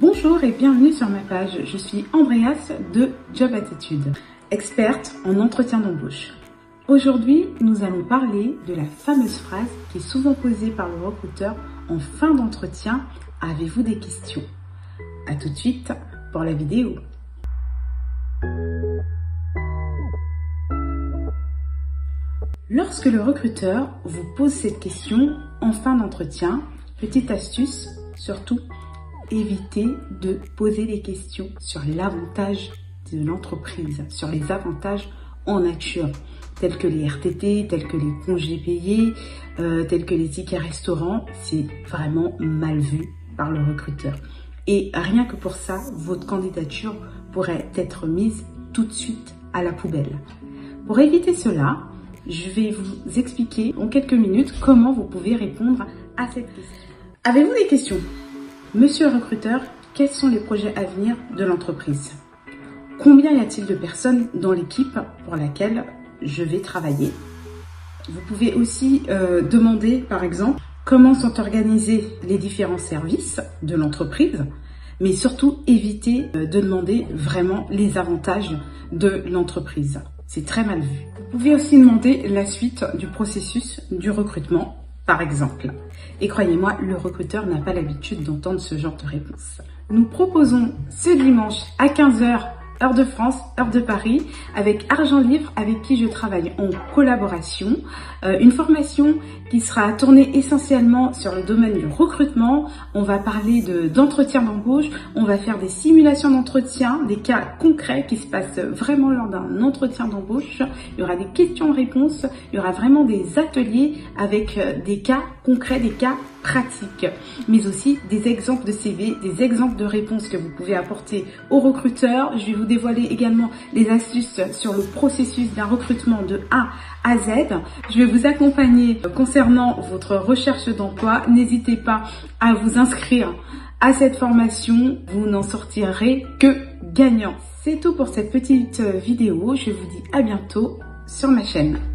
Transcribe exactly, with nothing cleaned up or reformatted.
Bonjour et bienvenue sur ma page, je suis Andréas de Job Attitude, experte en entretien d'embauche. Aujourd'hui, nous allons parler de la fameuse phrase qui est souvent posée par le recruteur en fin d'entretien, avez-vous des questions? A tout de suite pour la vidéo. Lorsque le recruteur vous pose cette question en fin d'entretien, petite astuce, surtout, évitez de poser des questions sur l'avantage de l'entreprise, sur les avantages en nature, tels que les R T T, tels que les congés payés, euh, tels que les tickets restaurants. C'est vraiment mal vu par le recruteur. Et rien que pour ça, votre candidature pourrait être mise tout de suite à la poubelle. Pour éviter cela, je vais vous expliquer en quelques minutes comment vous pouvez répondre à cette question. Avez-vous des questions? Monsieur le recruteur, quels sont les projets à venir de l'entreprise? Combien y a-t-il de personnes dans l'équipe pour laquelle je vais travailler? Vous pouvez aussi euh, demander, par exemple, comment sont organisés les différents services de l'entreprise, mais surtout éviter euh, de demander vraiment les avantages de l'entreprise. C'est très mal vu. Vous pouvez aussi demander la suite du processus du recrutement, par exemple. Et croyez-moi, le recruteur n'a pas l'habitude d'entendre ce genre de réponse. Nous proposons ce dimanche à quinze heures, heure de France, heure de Paris, avec Argent Livre, avec qui je travaille en collaboration, euh, une formation qui sera tournée essentiellement sur le domaine du recrutement. On va parler de d'entretien d'embauche, on va faire des simulations d'entretien, des cas concrets qui se passent vraiment lors d'un entretien d'embauche. Il y aura des questions-réponses, il y aura vraiment des ateliers avec des cas concrets, des cas pratiques, mais aussi des exemples de C V, des exemples de réponses que vous pouvez apporter aux recruteurs. Je vais vous dévoiler également les astuces sur le processus d'un recrutement de A à Z. Je vais vous accompagner concernant Concernant votre recherche d'emploi, n'hésitez pas à vous inscrire à cette formation, vous n'en sortirez que gagnant. C'est tout pour cette petite vidéo, je vous dis à bientôt sur ma chaîne.